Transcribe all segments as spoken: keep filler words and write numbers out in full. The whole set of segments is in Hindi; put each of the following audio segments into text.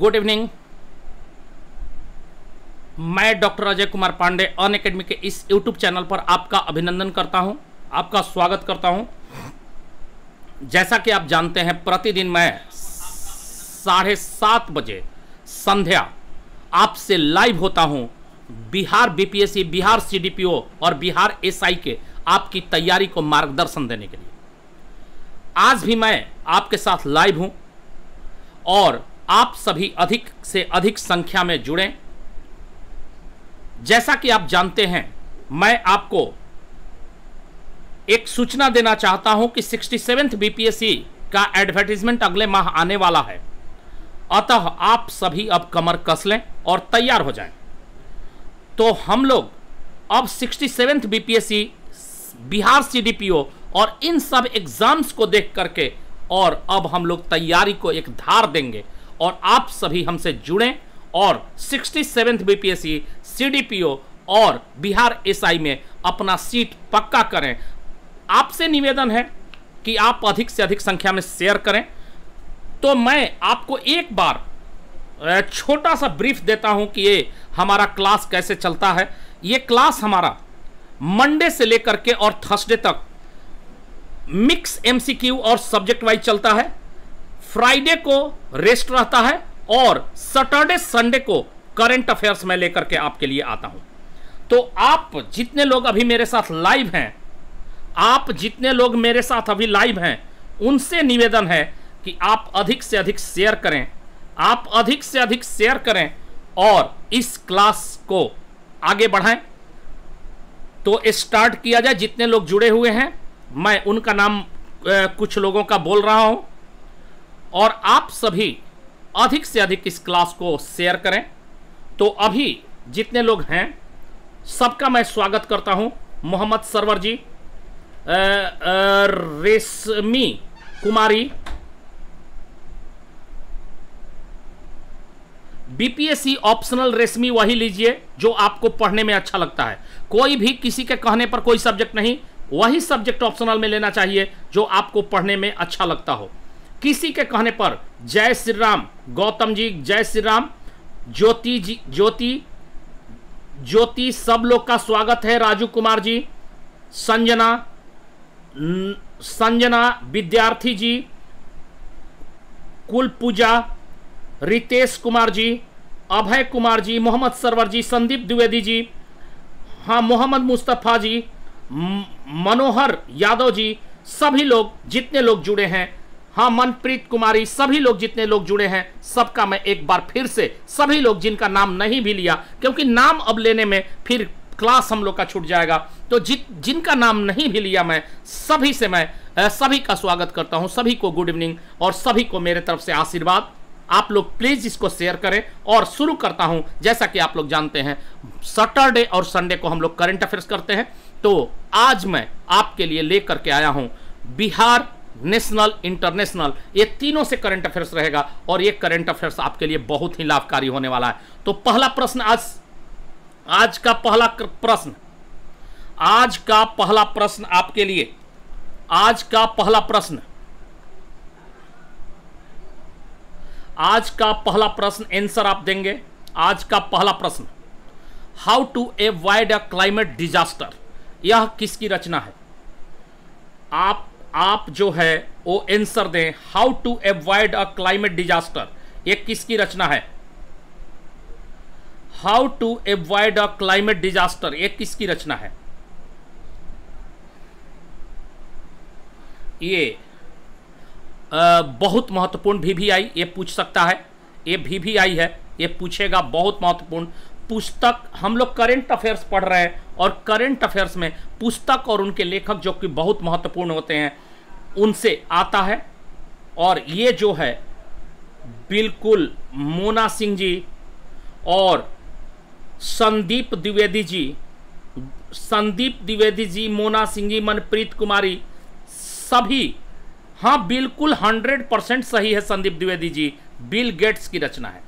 गुड इवनिंग, मैं डॉक्टर अजय कुमार पांडे अनअकैडमी के इस यूट्यूब चैनल पर आपका अभिनंदन करता हूं, आपका स्वागत करता हूं। जैसा कि आप जानते हैं, प्रतिदिन मैं साढ़े सात बजे संध्या आपसे लाइव होता हूं बिहार बीपीएससी, बिहार सीडीपीओ और बिहार एसआई के आपकी तैयारी को मार्गदर्शन देने के लिए। आज भी मैं आपके साथ लाइव हूं और आप सभी अधिक से अधिक संख्या में जुड़ें। जैसा कि आप जानते हैं, मैं आपको एक सूचना देना चाहता हूं कि सड़सठवीं बीपीएससी का एडवर्टाइजमेंट अगले माह आने वाला है, अतः आप सभी अब कमर कस लें और तैयार हो जाएं। तो हम लोग अब सड़सठवीं बीपीएससी, बिहार सीडीपीओ और इन सब एग्जाम्स को देख करके और अब हम लोग तैयारी को एक धार देंगे और आप सभी हमसे जुड़ें और सड़सठवीं बीपीएससी, सीडीपीओ और बिहार एसआई में अपना सीट पक्का करें। आपसे निवेदन है कि आप अधिक से अधिक संख्या में शेयर करें। तो मैं आपको एक बार छोटा सा ब्रीफ देता हूं कि ये हमारा क्लास कैसे चलता है। ये क्लास हमारा मंडे से लेकर के और थर्सडे तक मिक्स एमसीक्यू और सब्जेक्ट वाइज चलता है। फ्राइडे को रेस्ट रहता है और सैटरडे संडे को करंट अफेयर्स में लेकर के आपके लिए आता हूं। तो आप जितने लोग अभी मेरे साथ लाइव हैं, आप जितने लोग मेरे साथ अभी लाइव हैं, उनसे निवेदन है कि आप अधिक से अधिक शेयर करें, आप अधिक से अधिक शेयर करें और इस क्लास को आगे बढ़ाएं। तो स्टार्ट किया जाए। जितने लोग जुड़े हुए हैं, मैं उनका नाम ए, कुछ लोगों का बोल रहा हूं और आप सभी अधिक से अधिक इस क्लास को शेयर करें। तो अभी जितने लोग हैं सबका मैं स्वागत करता हूं। मोहम्मद सरवर जी, रेशमी कुमारी, बीपीएससी ऑप्शनल रेशमी वही लीजिए जो आपको पढ़ने में अच्छा लगता है। कोई भी किसी के कहने पर कोई सब्जेक्ट नहीं, वही सब्जेक्ट ऑप्शनल में लेना चाहिए जो आपको पढ़ने में अच्छा लगता हो। किसी के कहने पर जय श्री राम गौतम जी, जय श्री राम ज्योति जी, ज्योति ज्योति सब लोग का स्वागत है। राजू कुमार जी, संजना संजना विद्यार्थी जी, कुल पूजा, रितेश कुमार जी, अभय कुमार जी, मोहम्मद सरवर जी, संदीप द्विवेदी जी, हाँ मोहम्मद मुस्तफ़ा जी, मनोहर यादव जी, सभी लोग जितने लोग जुड़े हैं, हाँ मनप्रीत कुमारी, सभी लोग जितने लोग जुड़े हैं सबका मैं एक बार फिर से, सभी लोग जिनका नाम नहीं भी लिया, क्योंकि नाम अब लेने में फिर क्लास हम लोग का छूट जाएगा, तो जित जिनका नाम नहीं भी लिया मैं सभी से मैं सभी का स्वागत करता हूँ। सभी को गुड इवनिंग और सभी को मेरे तरफ से आशीर्वाद। आप लोग प्लीज़ इसको शेयर करें और शुरू करता हूं। जैसा कि आप लोग जानते हैं, सैटरडे और संडे को हम लोग करंट अफेयर्स करते हैं। तो आज मैं आपके लिए लेकर के आया हूं बिहार, नेशनल, इंटरनेशनल, ये तीनों से करंट अफेयर्स रहेगा और ये करंट अफेयर्स आपके लिए बहुत ही लाभकारी होने वाला है। तो पहला प्रश्न, आज आज का पहला प्रश्न आज का पहला प्रश्न आपके लिए आज का पहला प्रश्न आज का पहला प्रश्न आंसर आप देंगे। आज का पहला प्रश्न, how to avoid a climate disaster, यह किसकी रचना है? आप आप जो है वो आंसर दें। How to avoid a climate disaster, यह किसकी रचना है? How to avoid a climate disaster, यह किसकी रचना है? ये Uh, बहुत महत्वपूर्ण वी वी आई ये पूछ सकता है। ये वी वी आई है, ये पूछेगा, बहुत महत्वपूर्ण। पुस्तक, हम लोग करंट अफेयर्स पढ़ रहे हैं और करंट अफेयर्स में पुस्तक और उनके लेखक जो कि बहुत महत्वपूर्ण होते हैं उनसे आता है। और ये जो है बिल्कुल, मोना सिंह जी और संदीप द्विवेदी जी, संदीप द्विवेदी जी, मोना सिंह जी, मनप्रीत कुमारी, सभी हाँ बिल्कुल हंड्रेड परसेंट सही है। संदीप द्विवेदी जी, बिल गेट्स की रचना है,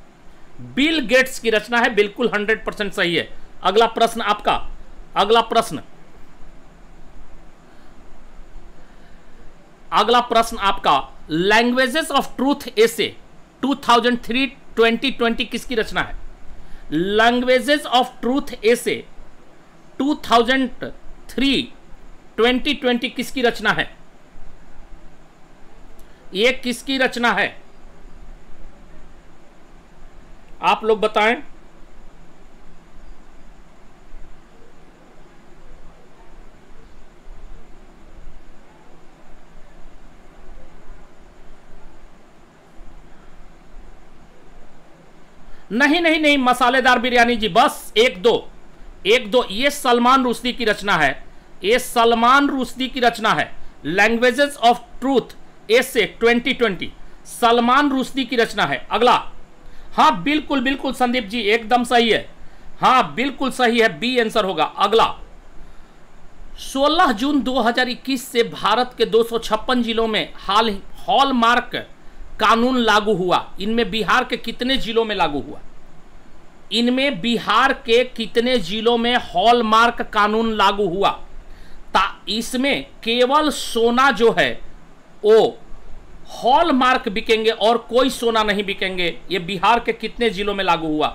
बिल गेट्स की रचना है, बिल्कुल हंड्रेड परसेंट सही है। अगला प्रश्न आपका, अगला प्रश्न अगला प्रश्न आपका languages of truth essay 2003 twenty twenty किसकी रचना है? Languages of truth essay two thousand three two thousand twenty किसकी रचना है? ये किसकी रचना है? आप लोग बताएं। नहीं नहीं नहीं, मसालेदार बिरयानी जी, बस एक दो एक दो। ये सलमान रुश्दी की रचना है, ये सलमान रुश्दी की रचना है। Languages of truth essay twenty twenty Salman Rushdie की रचना है। अगला, हाँ बिल्कुल बिल्कुल संदीप जी एकदम सही है, हाँ बिल्कुल सही है, बी आंसर होगा। अगला, सोलह जून दो हज़ार इक्कीस से भारत के दो सौ छप्पन जिलों में हाल हॉलमार्क कानून लागू हुआ, इनमें बिहार के कितने जिलों में लागू हुआ? इनमें बिहार के कितने जिलों में हॉलमार्क कानून लागू हुआ? ता इसमें केवल सोना जो है वो हॉलमार्क बिकेंगे और कोई सोना नहीं बिकेंगे। ये बिहार के कितने जिलों में लागू हुआ?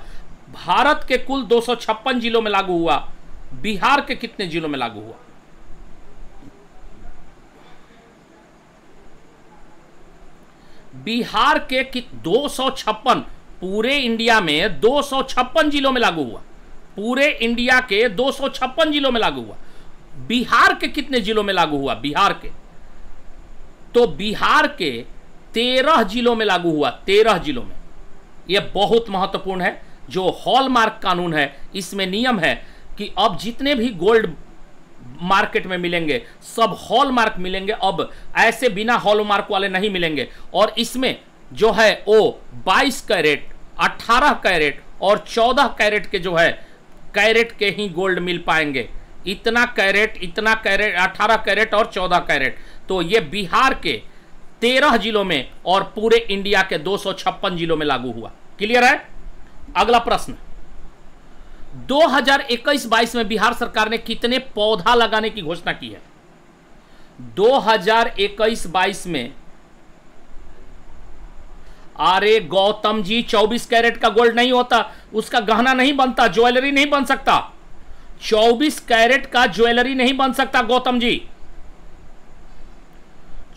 भारत के कुल दो सौ छप्पन जिलों में लागू हुआ, बिहार के कितने जिलों में लागू हुआ? बिहार के दो सौ छप्पन पूरे इंडिया में दो सौ छप्पन जिलों में लागू हुआ, पूरे इंडिया के दो सौ छप्पन जिलों में लागू हुआ, बिहार के कितने जिलों में लागू हुआ? बिहार के तो बिहार के तेरह जिलों में लागू हुआ, तेरह जिलों में। यह बहुत महत्वपूर्ण है जो हॉलमार्क कानून है, इसमें नियम है कि अब जितने भी गोल्ड मार्केट में मिलेंगे सब हॉलमार्क मिलेंगे, अब ऐसे बिना हॉलमार्क वाले नहीं मिलेंगे। और इसमें जो है वो बाईस कैरेट, अठारह कैरेट और चौदह कैरेट के जो है कैरेट के ही गोल्ड मिल पाएंगे। इतना कैरेट, इतना कैरेट, अठारह कैरेट और चौदह कैरेट। तो ये बिहार के तेरह जिलों में और पूरे इंडिया के दो सौ छप्पन जिलों में लागू हुआ। क्लियर है? अगला प्रश्न, दो हज़ार इक्कीस बाईस में बिहार सरकार ने कितने पौधा लगाने की घोषणा की है? दो हज़ार इक्कीस बाईस में अरे गौतम जी चौबीस कैरेट का गोल्ड नहीं होता, उसका गहना नहीं बनता, ज्वेलरी नहीं बन सकता, चौबीस कैरेट का ज्वेलरी नहीं बन सकता गौतम जी,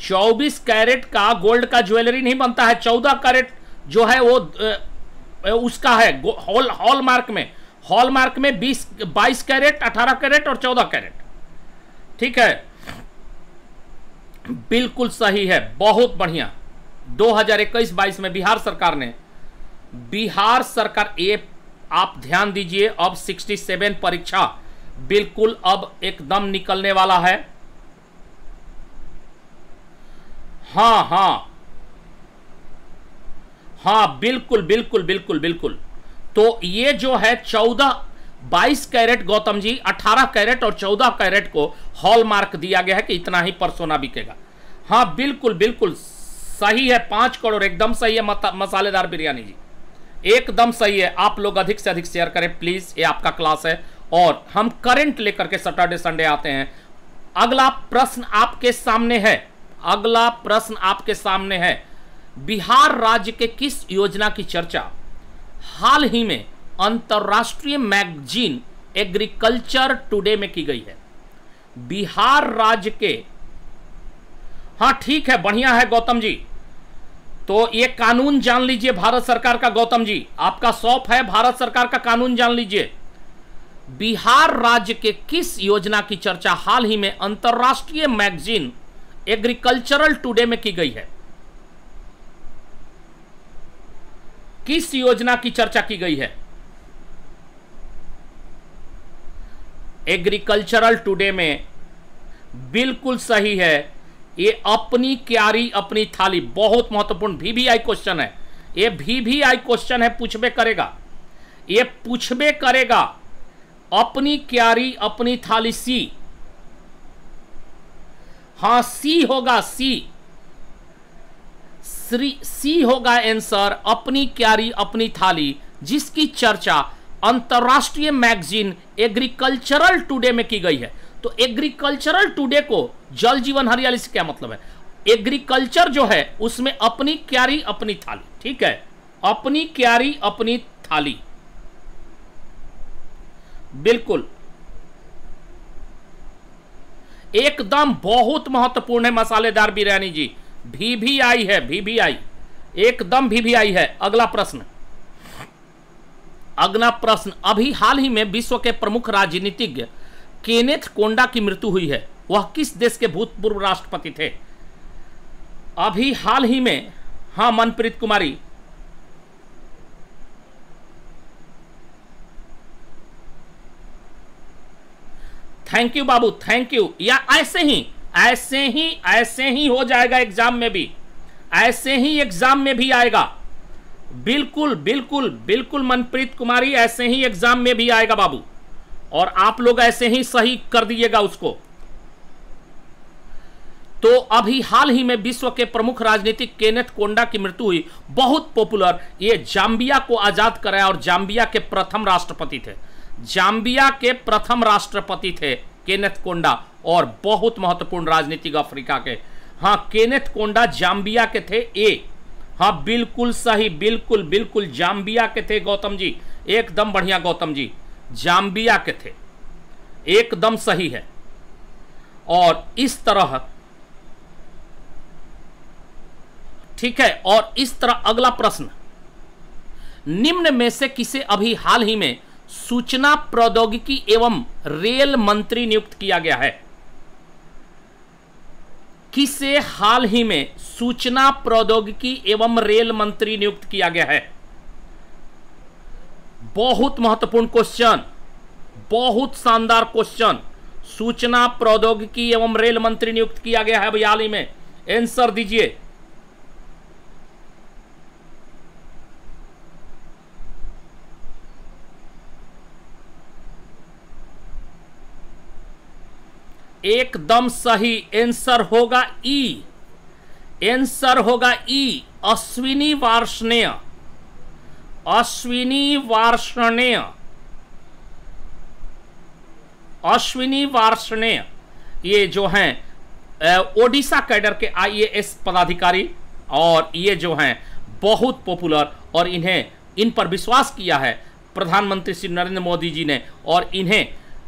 चौबीस कैरेट का गोल्ड का ज्वेलरी नहीं बनता है। चौदह कैरेट जो है वो उसका है हॉल हॉलमार्क में, हॉलमार्क में बीस बाईस कैरेट, अठारह कैरेट और चौदह कैरेट। ठीक है, बिल्कुल सही है, बहुत बढ़िया। दो हज़ार इक्कीस बाईस में बिहार सरकार ने बिहार सरकार ये आप ध्यान दीजिए, अब सड़सठ परीक्षा बिल्कुल अब एकदम निकलने वाला है। हाँ हाँ हाँ बिल्कुल बिल्कुल बिल्कुल बिल्कुल। तो ये जो है चौदह बाईस कैरेट गौतम जी, अठारह कैरेट और चौदह कैरेट को हॉलमार्क दिया गया है कि इतना ही पर सोना बिकेगा। हाँ बिल्कुल बिल्कुल सही है, पांच करोड़ एकदम सही है मसालेदार बिरयानी जी, एकदम सही है। आप लोग अधिक से अधिक शेयर करें प्लीज, ये आपका क्लास है और हम करंट लेकर के सैटरडे संडे आते हैं। अगला प्रश्न आपके सामने है, अगला प्रश्न आपके सामने है, बिहार राज्य के किस योजना की चर्चा हाल ही में अंतर्राष्ट्रीय मैगजीन एग्रीकल्चर टुडे में की गई है? बिहार राज्य के, हाँ ठीक है, बढ़िया है गौतम जी। तो ये कानून जान लीजिए भारत सरकार का, गौतम जी आपका शौक है भारत सरकार का कानून जान लीजिए। बिहार राज्य के किस योजना की चर्चा हाल ही में अंतर्राष्ट्रीय मैगजीन एग्रीकल्चरल टुडे में की गई है? किस योजना की चर्चा की गई है एग्रीकल्चरल टुडे में? बिल्कुल सही है, ये अपनी क्यारी अपनी थाली, बहुत महत्वपूर्ण वीवीआई क्वेश्चन है, ये वीवीआई क्वेश्चन है, पूछबे करेगा, ये पूछबे करेगा। अपनी क्यारी अपनी थाली सी, हाँ सी होगा, सी श्री सी होगा आंसर, अपनी क्यारी अपनी थाली, जिसकी चर्चा अंतर्राष्ट्रीय मैगजीन एग्रीकल्चरल टुडे में की गई है। तो एग्रीकल्चरल टुडे को जल जीवन हरियाली से क्या मतलब है? एग्रीकल्चर जो है उसमें अपनी क्यारी अपनी थाली, ठीक है, अपनी क्यारी अपनी थाली। बिल्कुल एकदम बहुत महत्वपूर्ण है मसालेदार बिरयानी जी। भी भी आई है, भी भी आई, एकदम भी भी आई है। अगला प्रश्न, अगला प्रश्न। अभी हाल ही में विश्व के प्रमुख राजनीतिज्ञ केनेथ कोंडा की मृत्यु हुई है। वह किस देश के भूतपूर्व राष्ट्रपति थे? अभी हाल ही में, हाँ मनप्रीत कुमारी, थैंक यू बाबू, थैंक यू। या ऐसे ही ऐसे ही ऐसे ही हो जाएगा एग्जाम में भी, ऐसे ही एग्जाम में भी आएगा। बिल्कुल बिल्कुल बिल्कुल मनप्रीत कुमारी, ऐसे ही एग्जाम में भी आएगा बाबू, और आप लोग ऐसे ही सही कर दीजिएगा उसको। तो अभी हाल ही में विश्व के प्रमुख राजनीतिक केनेथ कोंडा की मृत्यु हुई। बहुत पॉपुलर, ये जाम्बिया को आजाद कराया और जाम्बिया के प्रथम राष्ट्रपति थे, जाम्बिया के प्रथम राष्ट्रपति थे केनेथ कोंडा, और बहुत महत्वपूर्ण राजनीतिक अफ्रीका के। हाँ केनेथ कोंडा जाम्बिया के थे ए, हाँ बिल्कुल सही, बिल्कुल बिल्कुल जाम्बिया के थे गौतम जी, एकदम बढ़िया गौतम जी, जाम्बिया के थे, एकदम सही है। और इस तरह, ठीक है, और इस तरह अगला प्रश्न, निम्न में से किसे अभी हाल ही में सूचना प्रौद्योगिकी एवं रेल मंत्री नियुक्त किया गया है? किसे हाल ही में सूचना प्रौद्योगिकी एवं रेल मंत्री नियुक्त किया गया है? बहुत महत्वपूर्ण क्वेश्चन, बहुत शानदार क्वेश्चन। सूचना प्रौद्योगिकी एवं रेल मंत्री नियुक्त किया गया है अभी हाल ही में, आंसर दीजिए। एकदम सही आंसर होगा ई, आंसर होगा ई, अश्विनी वार्ष्णेय, अश्विनी वार्ष्णेय, अश्विनी वार्ष्णेय। ये जो हैं ओडिशा कैडर के आई ए एस पदाधिकारी, और ये जो हैं बहुत पॉपुलर, और इन्हें, इन पर विश्वास किया है प्रधानमंत्री श्री नरेंद्र मोदी जी ने, और इन्हें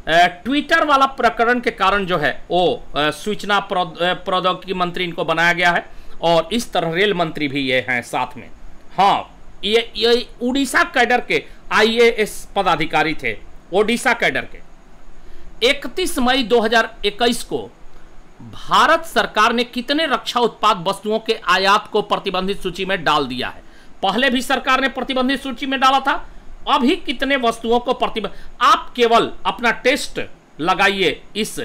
ट्विटर वाला प्रकरण के कारण जो है वो सूचना प्रौद्योगिकी मंत्री इनको बनाया गया है, और इस तरह रेल मंत्री भी ये हैं साथ में। हाँ ये ये उड़ीसा कैडर के आई ए एस पदाधिकारी थे, ओडिशा कैडर के। इकतीस मई दो हज़ार इक्कीस को भारत सरकार ने कितने रक्षा उत्पाद वस्तुओं के आयात को प्रतिबंधित सूची में डाल दिया है? पहले भी सरकार ने प्रतिबंधित सूची में डाला था, अभी कितने वस्तुओं को प्रतिबंध? आप केवल अपना टेस्ट लगाइए, इस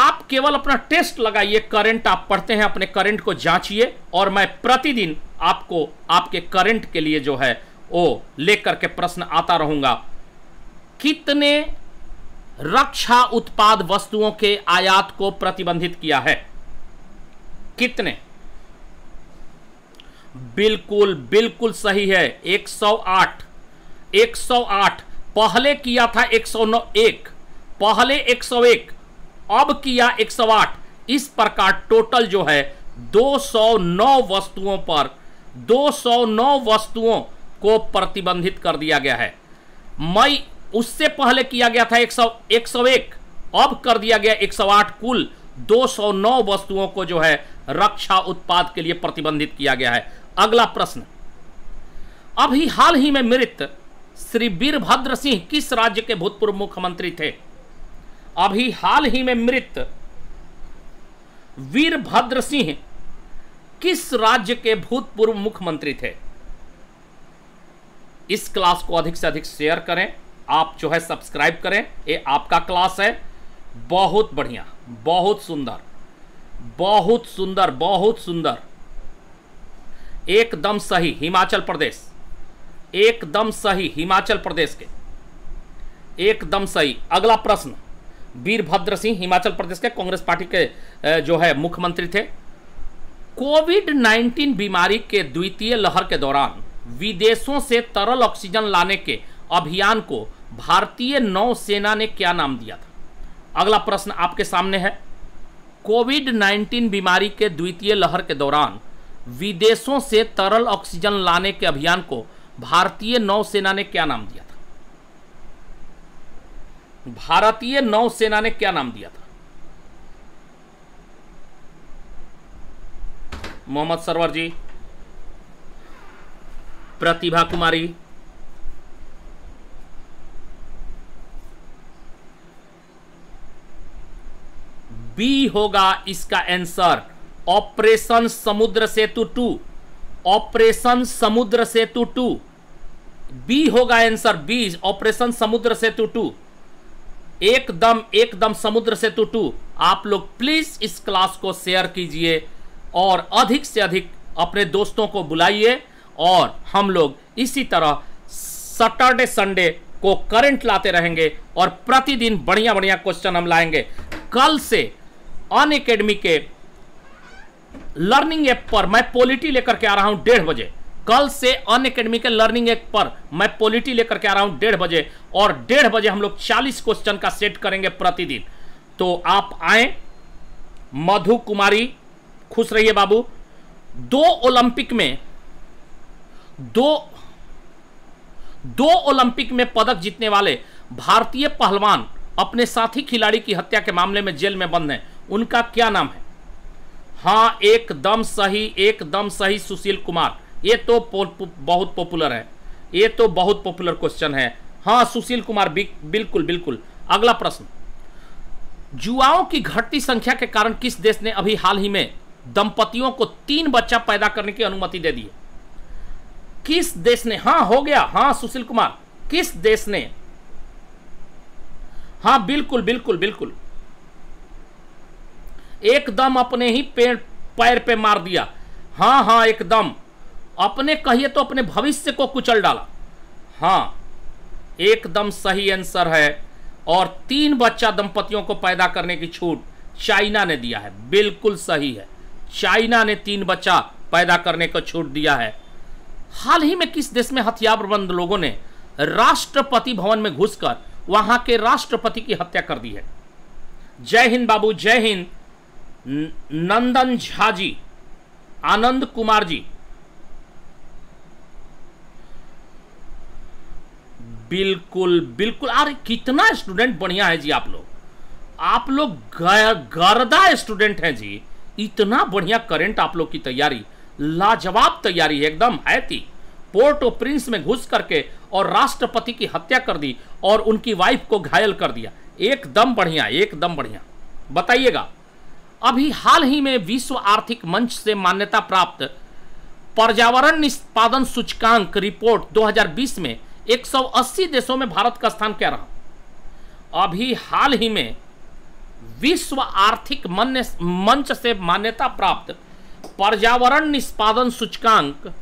आप केवल अपना टेस्ट लगाइए, करंट आप पढ़ते हैं, अपने करंट को जांचिए, और मैं प्रतिदिन आपको आपके करंट के लिए जो है वो लेकर के प्रश्न आता रहूंगा। कितने रक्षा उत्पाद वस्तुओं के आयात को प्रतिबंधित किया है, कितने? बिल्कुल बिल्कुल सही है, एक सौ आठ, एक सौ आठ। पहले किया था एक सौ नौ, एक, पहले एक सौ एक, अब किया एक सौ आठ। इस प्रकार टोटल जो है दो सौ नौ वस्तुओं पर, दो सौ नौ वस्तुओं को प्रतिबंधित कर दिया गया है। मई, उससे पहले किया गया था एक सौ एक, अब कर दिया गया एक सौ आठ। कुल दो सौ नौ वस्तुओं को जो है रक्षा उत्पाद के लिए प्रतिबंधित किया गया है। अगला प्रश्न, अभी हाल ही में मृत श्री वीरभद्र सिंह किस राज्य के भूतपूर्व मुख्यमंत्री थे? अभी हाल ही में मृत वीरभद्र सिंह किस राज्य के भूतपूर्व मुख्यमंत्री थे? इस क्लास को अधिक से अधिक शेयर करें, आप जो है सब्सक्राइब करें, ये आपका क्लास है। बहुत बढ़िया, बहुत सुंदर, बहुत सुंदर, बहुत सुंदर, एकदम सही हिमाचल प्रदेश, एकदम सही हिमाचल प्रदेश के, एकदम सही। अगला प्रश्न, वीरभद्र सिंह हिमाचल प्रदेश के कांग्रेस पार्टी के जो है मुख्यमंत्री थे। कोविड उन्नीस बीमारी के द्वितीय लहर के दौरान विदेशों से तरल ऑक्सीजन लाने के अभियान को भारतीय नौसेना ने क्या नाम दिया था? अगला प्रश्न आपके सामने है, कोविड उन्नीस बीमारी के द्वितीय लहर के दौरान विदेशों से तरल ऑक्सीजन लाने के अभियान को भारतीय नौसेना ने क्या नाम दिया था? भारतीय नौसेना ने क्या नाम दिया था? मोहम्मद सरवर जी, प्रतिभा कुमारी, बी होगा इसका answer, operation Samudra Setu two. Operation Samudra Setu two B होगा answer, B operation Samudra Setu to. एकदम एकदम समुद्र सेतु टू। आप लोग प्लीज इस क्लास को शेयर कीजिए और अधिक से अधिक अपने दोस्तों को बुलाइए और हम लोग इसी तरह सैटरडे संडे को करंट लाते रहेंगे और प्रतिदिन बढ़िया बढ़िया क्वेश्चन हम लाएंगे। कल से अनअकैडमी के लर्निंग ऐप पर मैं पॉलिटी लेकर के आ रहा हूं डेढ़ बजे। कल से अनअकैडमी के लर्निंग ऐप पर मैं पॉलिटी लेकर के आ रहा हूं डेढ़ बजे और डेढ़ बजे हम लोग चालीस क्वेश्चन का सेट करेंगे प्रतिदिन। तो आप आए। मधु कुमारी, खुश रहिए बाबू। दो ओलंपिक में दो दो ओलंपिक में पदक जीतने वाले भारतीय पहलवान अपने साथी खिलाड़ी की हत्या के मामले में जेल में बंद हैं। उनका क्या नाम है? हाँ, एकदम सही, एकदम सही सुशील कुमार। ये तो पो, पो, बहुत पॉपुलर है, ये तो बहुत पॉपुलर क्वेश्चन है। हाँ सुशील कुमार, बि, बिल्कुल बिल्कुल। अगला प्रश्न, जुआओं की घटती संख्या के कारण किस देश ने अभी हाल ही में दंपतियों को तीन बच्चा पैदा करने की अनुमति दे दी? किस देश ने? हाँ हो गया, हाँ सुशील कुमार, किस देश ने? हाँ बिल्कुल बिल्कुल बिल्कुल, एकदम अपने ही पैर पैर पे मार दिया। हाँ हाँ एकदम, अपने कहिए तो अपने भविष्य को कुचल डाला। हाँ एकदम सही आंसर है। और तीन बच्चा दंपतियों को पैदा करने की छूट चाइना ने दिया है, बिल्कुल सही है। चाइना ने तीन बच्चा पैदा करने को छूट दिया है। हाल ही में किस देश में हथियारबंद लोगों ने राष्ट्रपति भवन में घुसकर वहां के राष्ट्रपति की हत्या कर दी है? जय हिंद बाबू, जय हिंद। नंदन झा जी, आनंद कुमार जी, बिल्कुल बिल्कुल। अरे कितना स्टूडेंट बढ़िया है जी, आप लोग आप लोग गर्दा स्टूडेंट हैं जी। इतना बढ़िया करंट आप लोग की तैयारी, लाजवाब तैयारी है एकदम है थी। पोर्ट ओ प्रिंस में घुस करके और राष्ट्रपति की हत्या कर दी और उनकी वाइफ को घायल कर दिया। एकदम बढ़िया, एकदम बढ़िया। बताइएगा, अभी हाल ही में विश्व आर्थिक मंच से मान्यता प्राप्त पर्यावरण निष्पादन सूचकांक रिपोर्ट दो हज़ार बीस में एक सौ अस्सी देशों में भारत का स्थान क्या रहा? अभी हाल ही में विश्व आर्थिक मंच से मान्यता प्राप्त पर्यावरण निष्पादन सूचकांक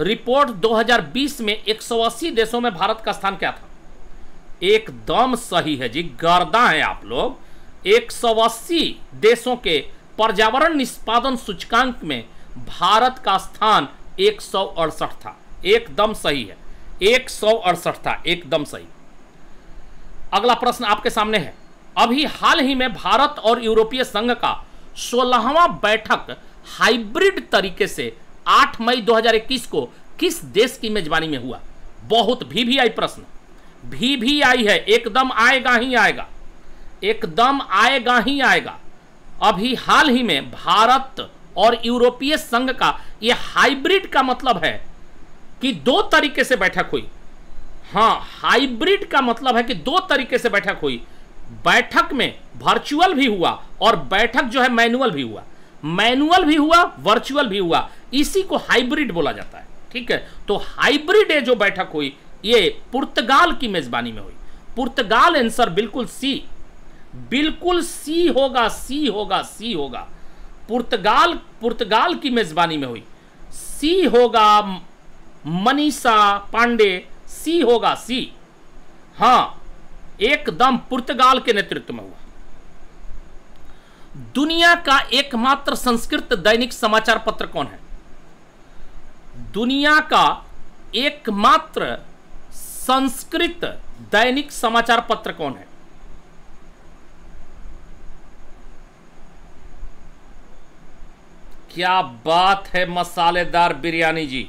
रिपोर्ट दो हज़ार बीस में एक सौ अस्सी देशों में भारत का स्थान क्या था? एकदम सही है जी, गर्दा है आप लोग। एक सौ अस्सी देशों के पर्यावरण निष्पादन सूचकांक में भारत का स्थान एक सौ अड़सठ था। एकदम सही है, एक सौ अड़सठ था, एकदम सही। अगला प्रश्न आपके सामने है, अभी हाल ही में भारत और यूरोपीय संघ का सोलहवां बैठक हाइब्रिड तरीके से आठ मई दो हज़ार इक्कीस को किस देश की मेजबानी में हुआ? बहुत वीवीआई प्रश्न, वीवीआई है, एकदम आएगा ही आएगा, एकदम आएगा ही आएगा। अभी हाल ही में भारत और यूरोपीय संघ का, यह हाइब्रिड का मतलब है कि दो तरीके से बैठक हुई। हाँ, हाइब्रिड का मतलब है कि दो तरीके से बैठक हुई। बैठक में वर्चुअल भी हुआ और बैठक जो है मैनुअल भी हुआ, मैनुअल भी हुआ, वर्चुअल भी हुआ, इसी को हाइब्रिड बोला जाता है। ठीक है, तो हाइब्रिड जो बैठक हुई ये पुर्तगाल की मेजबानी में हुई। पुर्तगाल आंसर बिल्कुल सी, बिल्कुल सी होगा, सी होगा, सी होगा। पुर्तगाल पुर्तगाल की मेजबानी में हुई, सी होगा। मनीषा पांडे, सी होगा, सी। हाँ एकदम, पुर्तगाल के नेतृत्व में हुआ। दुनिया का एकमात्र संस्कृत दैनिक समाचार पत्र कौन है? दुनिया का एकमात्र संस्कृत दैनिक समाचार पत्र कौन है? क्या बात है मसालेदार बिरयानी जी,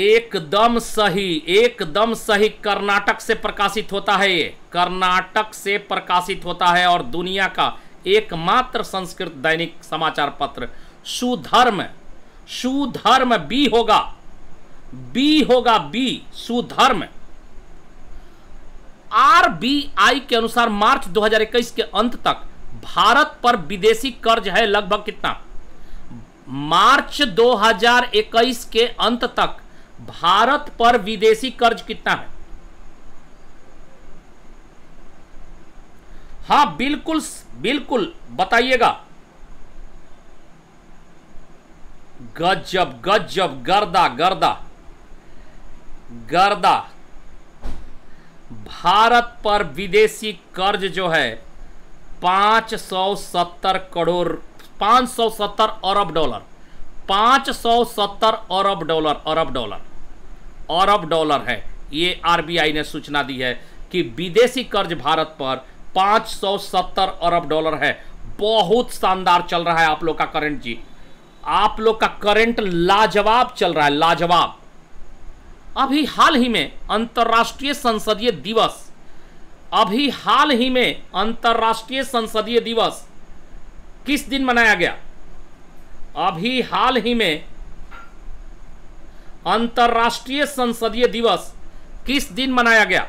एकदम सही एकदम सही। कर्नाटक से प्रकाशित होता है, ये कर्नाटक से प्रकाशित होता है और दुनिया का एकमात्र संस्कृत दैनिक समाचार पत्र। सुधर्म, सुधर्म बी होगा, बी होगा बी सुधर्म। आरबीआई के अनुसार मार्च दो हज़ार इक्कीस के अंत तक भारत पर विदेशी कर्ज है लगभग कितना, मार्च दो हज़ार इक्कीस के अंत तक भारत पर विदेशी कर्ज कितना है। हाँ बिल्कुल बिल्कुल बताइएगा। गजब गजब, गर्दा गर्दा गर्दा। भारत पर विदेशी कर्ज जो है पाँच सौ सत्तर करोड़, पाँच सौ सत्तर अरब डॉलर, पाँच सौ सत्तर अरब डॉलर अरब डॉलर अरब डॉलर है। ये आरबीआई ने सूचना दी है कि विदेशी कर्ज भारत पर पाँच सौ सत्तर अरब डॉलर है। बहुत शानदार चल रहा है आप लोग का करंट जी, आप लोग का करंट लाजवाब चल रहा है, लाजवाब। अभी हाल ही में अंतर्राष्ट्रीय संसदीय दिवस, अभी हाल ही में अंतर्राष्ट्रीय संसदीय दिवस किस दिन मनाया गया? अभी हाल ही में अंतर्राष्ट्रीय संसदीय दिवस किस दिन मनाया गया?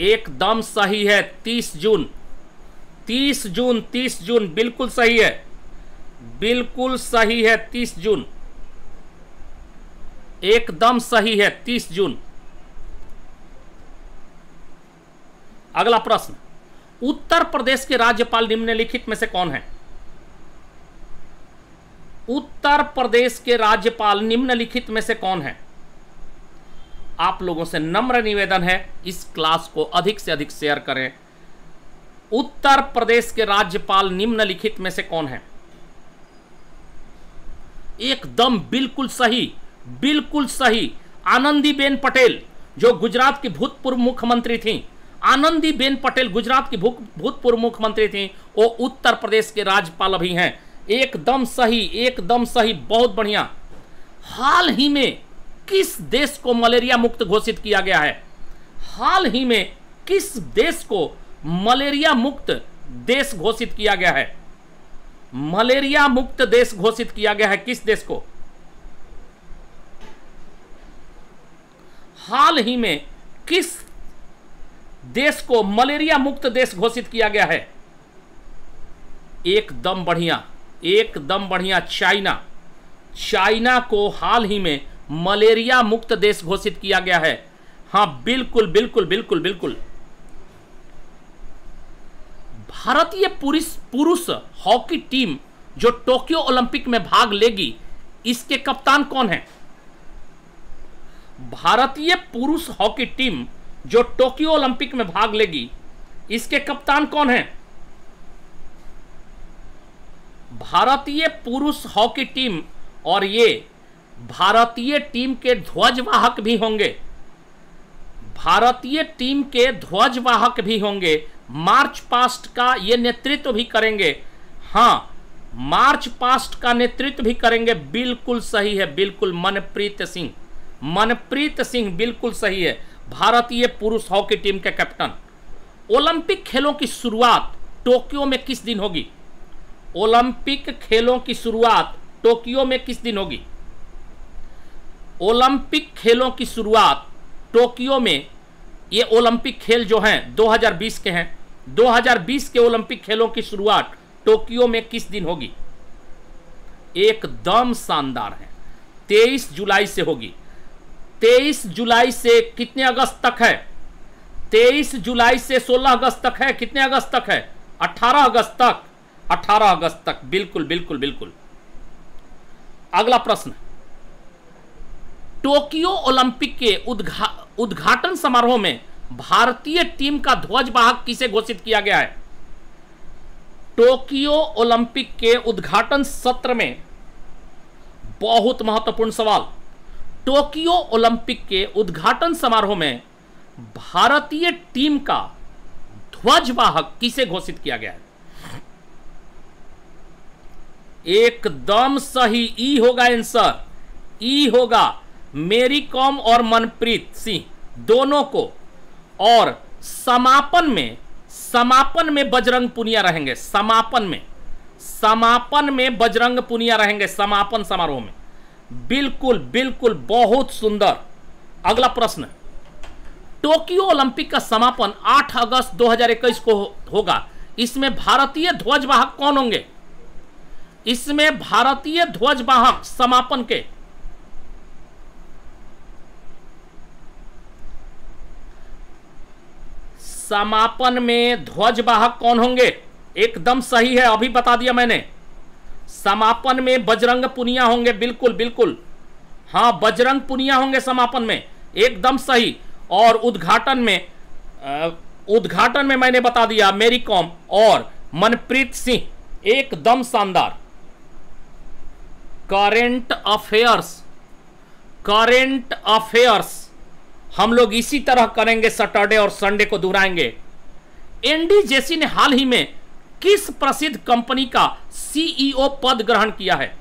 एकदम सही है, तीस जून तीस जून तीस जून, बिल्कुल सही है, बिल्कुल सही है, तीस जून एकदम सही है, तीस जून। अगला प्रश्न, उत्तर प्रदेश के राज्यपाल निम्नलिखित में से कौन है? उत्तर प्रदेश के राज्यपाल निम्नलिखित में से कौन है? आप लोगों से नम्र निवेदन है इस क्लास को अधिक से अधिक शेयर करें। उत्तर प्रदेश के राज्यपाल निम्नलिखित में से कौन है? एकदम बिल्कुल सही, बिल्कुल सही, आनंदीबेन पटेल, जो गुजरात की भूतपूर्व मुख्यमंत्री थीं। आनंदीबेन पटेल गुजरात की भूतपूर्व मुख्यमंत्री थीं, वो उत्तर प्रदेश के राज्यपाल अभी हैं। एकदम सही एकदम सही, बहुत बढ़िया। हाल ही में किस देश को मलेरिया मुक्त घोषित किया गया है? हाल ही में किस देश को मलेरिया मुक्त देश घोषित किया गया है? मलेरिया मुक्त देश घोषित किया गया है किस देश को? हाल ही में किस देश को मलेरिया मुक्त देश घोषित किया गया है? एकदम बढ़िया एकदम बढ़िया, चाइना। चाइना को हाल ही में मलेरिया मुक्त देश घोषित किया गया है। हां बिल्कुल बिल्कुल बिल्कुल बिल्कुल। भारतीय पुरुष पुरुष हॉकी टीम जो टोक्यो ओलंपिक में भाग लेगी, इसके कप्तान कौन है? भारतीय पुरुष हॉकी टीम जो टोक्यो ओलंपिक में भाग लेगी, इसके कप्तान कौन है? भारतीय पुरुष हॉकी टीम, और ये भारतीय टीम के ध्वजवाहक भी होंगे, भारतीय टीम के ध्वजवाहक भी होंगे, मार्च पास्ट का ये नेतृत्व भी करेंगे। हाँ मार्च पास्ट का नेतृत्व भी करेंगे, बिल्कुल सही है, बिल्कुल मनप्रीत सिंह, मनप्रीत सिंह बिल्कुल सही है, भारतीय पुरुष हॉकी टीम के कैप्टन। ओलंपिक खेलों की शुरुआत टोक्यो में किस दिन होगी? ओलंपिक खेलों की शुरुआत टोक्यो में किस दिन होगी? ओलंपिक खेलों की शुरुआत टोक्यो में, ये ओलंपिक खेल जो हैं दो हज़ार बीस के हैं, दो हज़ार बीस के ओलंपिक खेलों की शुरुआत टोक्यो में किस दिन होगी? एकदम शानदार है, तेईस जुलाई से होगी। तेईस जुलाई से कितने अगस्त तक है? तेईस जुलाई से सोलह अगस्त तक है, कितने अगस्त तक है? अठारह अगस्त तक, अठारह अगस्त तक, बिल्कुल बिल्कुल बिल्कुल। अगला प्रश्न, टोक्यो ओलंपिक के उद्घा उद्घाटन समारोह में भारतीय टीम का ध्वजवाहक किसे घोषित किया गया है? टोक्यो ओलंपिक के उद्घाटन सत्र में, बहुत महत्वपूर्ण सवाल, टोक्यो ओलंपिक के उद्घाटन समारोह में भारतीय टीम का ध्वजवाहक किसे घोषित किया गया है? एकदम सही ई होगा आंसर, ई होगा मेरी कॉम और मनप्रीत सिंह दोनों को। और समापन में समापन में बजरंग पुनिया रहेंगे, समापन में समापन में बजरंग पुनिया रहेंगे समापन समारोह में। बिल्कुल बिल्कुल, बहुत सुंदर। अगला प्रश्न, टोक्यो ओलंपिक का समापन आठ अगस्त दो हज़ार इक्कीस को होगा, इसमें भारतीय ध्वजवाहक कौन होंगे? इसमें भारतीय ध्वजवाहक समापन के समापन में ध्वजवाहक कौन होंगे? एकदम सही है, अभी बता दिया मैंने, समापन में बजरंग पुनिया होंगे। बिल्कुल बिल्कुल, हां बजरंग पुनिया होंगे समापन में, एकदम सही। और उद्घाटन में उद्घाटन में मैंने बता दिया मेरी कॉम और मनप्रीत सिंह, एकदम शानदार। करेंट अफेयर्स, करेंट अफेयर्स हम लोग इसी तरह करेंगे, सैटरडे और संडे को दोहराएंगे। एनडीजेसी ने हाल ही में किस प्रसिद्ध कंपनी का सीईओ पद ग्रहण किया है?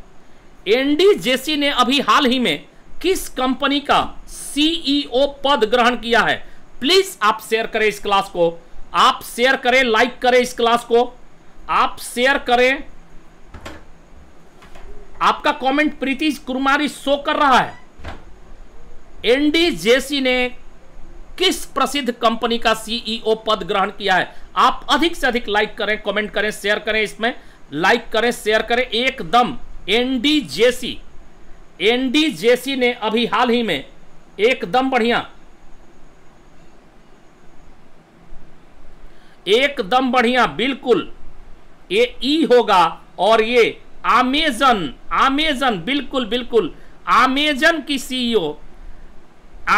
एनडीजेसी ने अभी हाल ही में किस कंपनी का सीईओ पद ग्रहण किया है? प्लीज आप शेयर करें इस क्लास को, आप शेयर करें, लाइक करें इस क्लास को, आप शेयर करें। आपका कमेंट प्रीति कुमारी शो कर रहा है। एनडीजेसी ने किस प्रसिद्ध कंपनी का सीईओ पद ग्रहण किया है? आप अधिक से अधिक लाइक करें, कमेंट करें, शेयर करें, इसमें लाइक करें, शेयर करें, एकदम। एनडीजेसी एनडीजेसी ने अभी हाल ही में, एकदम बढ़िया, एकदम बढ़िया, बिल्कुल ये ई होगा। और ये अमेज़न, अमेज़न बिल्कुल बिल्कुल, अमेज़न की सीईओ,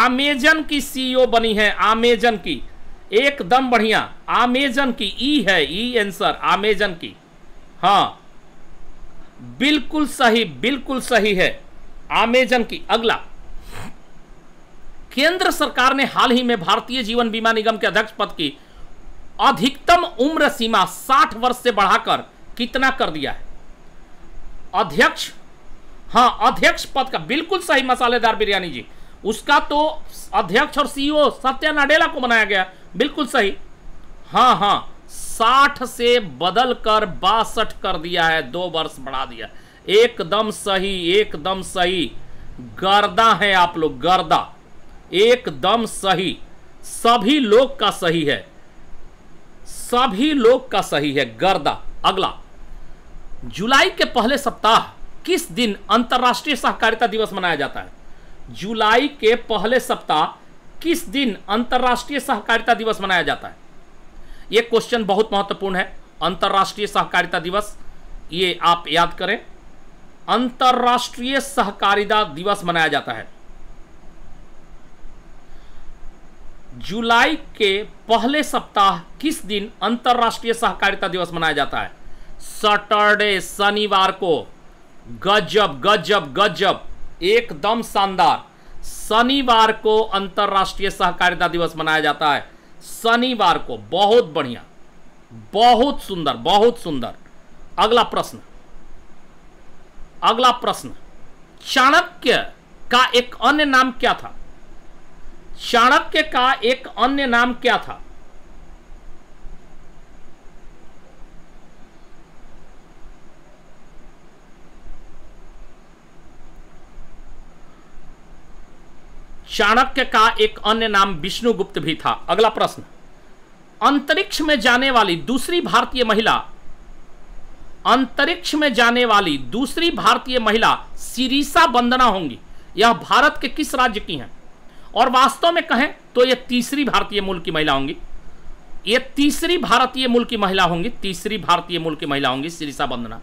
अमेज़न की सीईओ बनी है, अमेज़न की, एकदम बढ़िया, अमेज़न की, ई है, ई आंसर, अमेज़न की। हाँ बिल्कुल सही, बिल्कुल सही है, अमेज़न की। अगला, केंद्र सरकार ने हाल ही में भारतीय जीवन बीमा निगम के अध्यक्ष पद की अधिकतम उम्र सीमा साठ वर्ष से बढ़ाकर कितना कर दिया है? अध्यक्ष, हाँ अध्यक्ष पद का, बिल्कुल सही मसालेदार बिरयानी जी, उसका तो अध्यक्ष और सीईओ सत्या नाडेला को बनाया गया, बिल्कुल सही। हाँ हाँ साठ से बदलकर बासठ कर दिया है, दो वर्ष बढ़ा दिया, एकदम सही, एकदम सही। गर्दा है आप लोग, गर्दा, एकदम सही, सभी लोग का सही है, सभी लोग का सही है, गर्दा। अगला, जुलाई के पहले सप्ताह किस दिन अंतर्राष्ट्रीय सहकारिता दिवस मनाया जाता है? जुलाई के पहले सप्ताह किस दिन अंतर्राष्ट्रीय सहकारिता दिवस मनाया जाता है? यह क्वेश्चन बहुत महत्वपूर्ण है, अंतर्राष्ट्रीय सहकारिता दिवस, ये आप याद करें। अंतर्राष्ट्रीय सहकारिता दिवस मनाया जाता है जुलाई के पहले सप्ताह किस दिन अंतर्राष्ट्रीय सहकारिता दिवस मनाया जाता है? सैटरडे, शनिवार को। गजब गजब गजब, एकदम शानदार, शनिवार को अंतर्राष्ट्रीय सहकारिता दिवस मनाया जाता है, शनिवार को। बहुत बढ़िया, बहुत सुंदर, बहुत सुंदर। अगला प्रश्न, अगला प्रश्न, चाणक्य का एक अन्य नाम क्या था? चाणक्य का एक अन्य नाम क्या था? चाणक्य का एक अन्य नाम विष्णुगुप्त भी था। अगला प्रश्न, अंतरिक्ष में जाने वाली दूसरी भारतीय महिला, अंतरिक्ष में जाने वाली दूसरी भारतीय महिला सिरीसा वंदना होंगी। यह भारत के किस राज्य की हैं? और वास्तव में कहें तो यह तीसरी भारतीय मूल की महिला होंगी, यह तीसरी भारतीय मूल की महिला होंगी, तीसरी भारतीय मूल की महिला होंगी सिरीसा वंदना।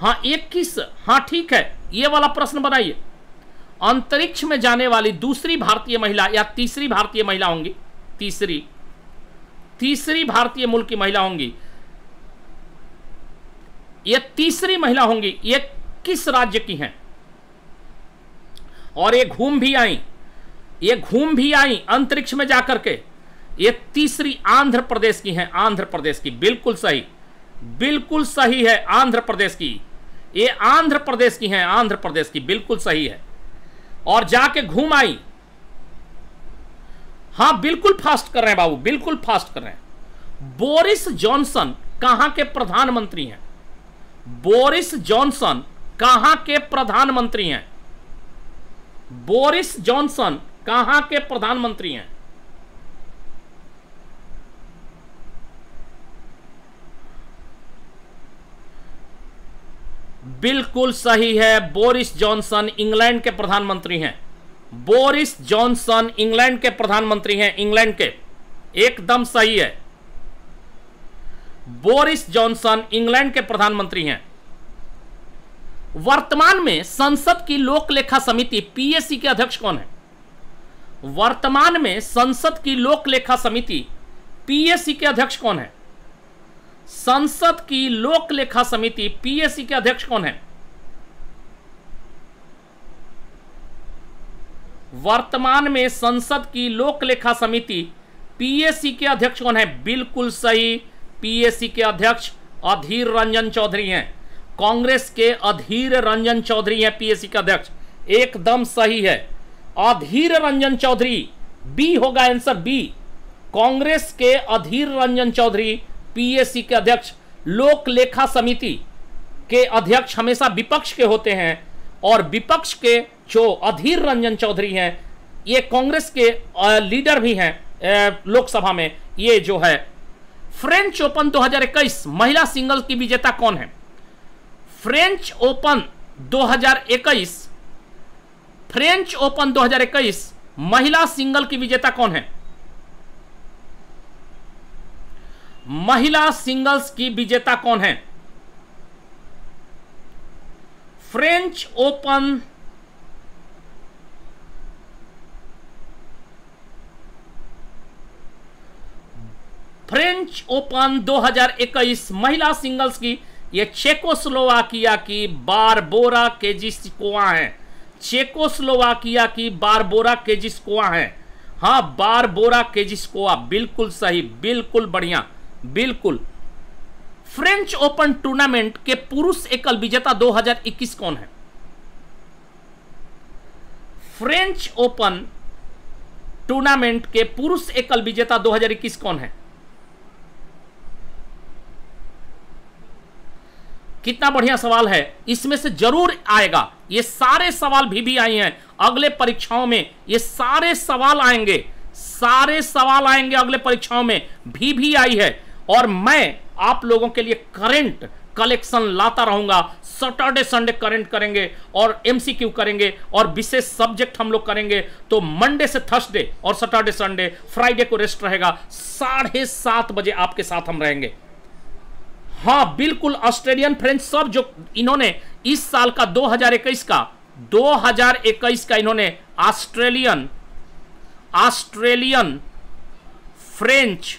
हाँ इक्कीस, हाँ ठीक है, ये वाला प्रश्न बनाइए, अंतरिक्ष में जाने वाली दूसरी भारतीय महिला या तीसरी भारतीय महिला होंगी, तीसरी तीसरी भारतीय मूल की महिला होंगी, ये तीसरी महिला होंगी, ये किस राज्य की हैं? और ये घूम भी आई, ये घूम भी आई अंतरिक्ष में जाकर के। ये तीसरी आंध्र प्रदेश की है, आंध्र प्रदेश की, बिल्कुल सही, बिल्कुल सही है आंध्र प्रदेश की, ये आंध्र प्रदेश की है, आंध्र प्रदेश की बिल्कुल सही है। और जाके घूम आई, हाँ बिल्कुल फास्ट कर रहे हैं बाबू, बिल्कुल फास्ट कर रहे हैं। बोरिस जॉनसन कहां के प्रधानमंत्री हैं? बोरिस जॉनसन कहां के प्रधानमंत्री हैं? बोरिस जॉनसन कहां के प्रधानमंत्री हैं? बिल्कुल सही है, बोरिस जॉनसन इंग्लैंड के प्रधानमंत्री हैं। बोरिस जॉनसन इंग्लैंड के प्रधानमंत्री हैं, इंग्लैंड के, एकदम सही है। बोरिस जॉनसन इंग्लैंड के प्रधानमंत्री हैं। वर्तमान में संसद की लोक लेखा समिति पीएसी के अध्यक्ष कौन है? वर्तमान में संसद की लोक लेखा समिति पीएसी के अध्यक्ष कौन है? संसद की लोक लेखा समिति पीएसी के अध्यक्ष कौन है? वर्तमान में संसद की लोक लेखा समिति पीएसी के अध्यक्ष कौन है? बिल्कुल सही, पीएसी के अध्यक्ष अधीर रंजन चौधरी हैं, कांग्रेस के अधीर रंजन चौधरी हैं पीएसी के अध्यक्ष, एकदम सही है अधीर रंजन चौधरी, बी होगा आंसर बी, कांग्रेस के अधीर रंजन चौधरी पीएसी के अध्यक्ष। लोक लेखा समिति के अध्यक्ष हमेशा विपक्ष के होते हैं और विपक्ष के जो अधीर रंजन चौधरी हैं ये कांग्रेस के लीडर भी हैं लोकसभा में। ये जो है फ्रेंच ओपन दो हज़ार इक्कीस महिला सिंगल्स की विजेता कौन है? फ्रेंच ओपन दो हज़ार इक्कीस, फ्रेंच ओपन दो हज़ार इक्कीस महिला सिंगल की विजेता कौन है? महिला सिंगल्स की विजेता कौन है? फ्रेंच ओपन फ्रेंच ओपन दो हज़ार इक्कीस महिला सिंगल्स की ये चेकोस्लोवाकिया की बारबोरा केजीस्कोवा है, चेकोस्लोवाकिया की बारबोरा केजीस्कोवा है, हाँ बारबोरा केजीस्कोवा, बिल्कुल सही, बिल्कुल बढ़िया, बिल्कुल। फ्रेंच ओपन टूर्नामेंट के पुरुष एकल विजेता दो हज़ार इक्कीस कौन है? फ्रेंच ओपन टूर्नामेंट के पुरुष एकल विजेता दो हज़ार इक्कीस कौन है? कितना बढ़िया सवाल है, इसमें से जरूर आएगा, ये सारे सवाल भी भी आए हैं अगले परीक्षाओं में, ये सारे सवाल आएंगे, सारे सवाल आएंगे अगले परीक्षाओं में, भी भी आई है। और मैं आप लोगों के लिए करंट कलेक्शन लाता रहूंगा, सैटरडे संडे करंट करेंगे और एमसीक्यू करेंगे और विशेष सब्जेक्ट हम लोग करेंगे। तो मंडे से थर्सडे और सैटरडे संडे, फ्राइडे को रेस्ट रहेगा, साढ़े सात बजे आपके साथ हम रहेंगे। हाँ बिल्कुल, ऑस्ट्रेलियन फ्रेंच सब जो इन्होंने इस साल का दो हज़ार इक्कीस का दो हज़ार इक्कीस का इन्होंने Australian Australian French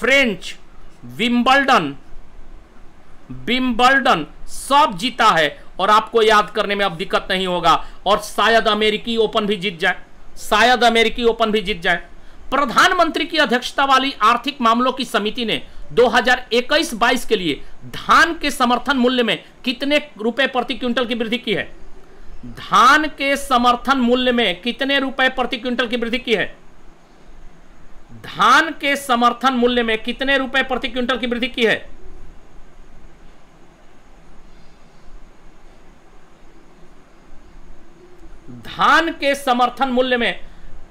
French Wimbledon Wimbledon सब जीता है और आपको याद करने में अब दिक्कत नहीं होगा। और शायद अमेरिकी ओपन भी जीत जाए, शायद अमेरिकी ओपन भी जीत जाए। प्रधानमंत्री की अध्यक्षता वाली आर्थिक मामलों की समिति ने दो हज़ार इक्कीस बाईस के लिए धान के समर्थन मूल्य में कितने रुपए प्रति क्विंटल की वृद्धि की है? धान के समर्थन मूल्य में कितने रुपए प्रति क्विंटल की वृद्धि की है? धान के समर्थन मूल्य में कितने रुपए प्रति क्विंटल की वृद्धि की है? धान के समर्थन मूल्य में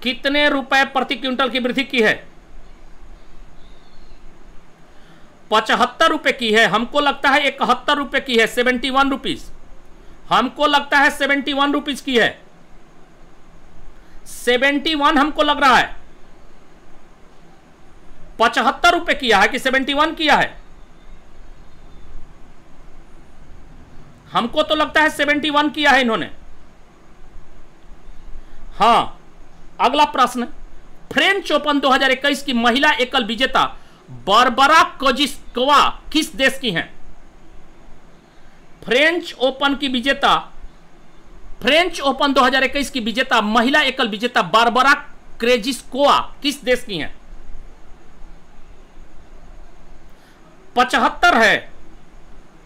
कितने रुपए प्रति क्विंटल की वृद्धि की है? पचहत्तर रुपए की है, हमको लगता है इकहत्तर रुपए की है, सेवेंटी वन रुपीज, हमको लगता है सेवेंटी वन रुपीज की है, सेवेंटी वन हमको लग रहा है। पचहत्तर रुपए किया है कि सेवेंटी वन किया है? हमको तो लगता है सेवेंटी वन किया है इन्होंने। हाँ अगला प्रश्न, फ्रेंच ओपन दो हज़ार इक्कीस की महिला एकल विजेता बारबोरा केजीस्कोवा किस देश की हैं? फ्रेंच ओपन की विजेता फ्रेंच ओपन दो हज़ार इक्कीस की विजेता महिला एकल विजेता बारबोरा केजीस्कोवा किस देश की हैं? पचहत्तर है।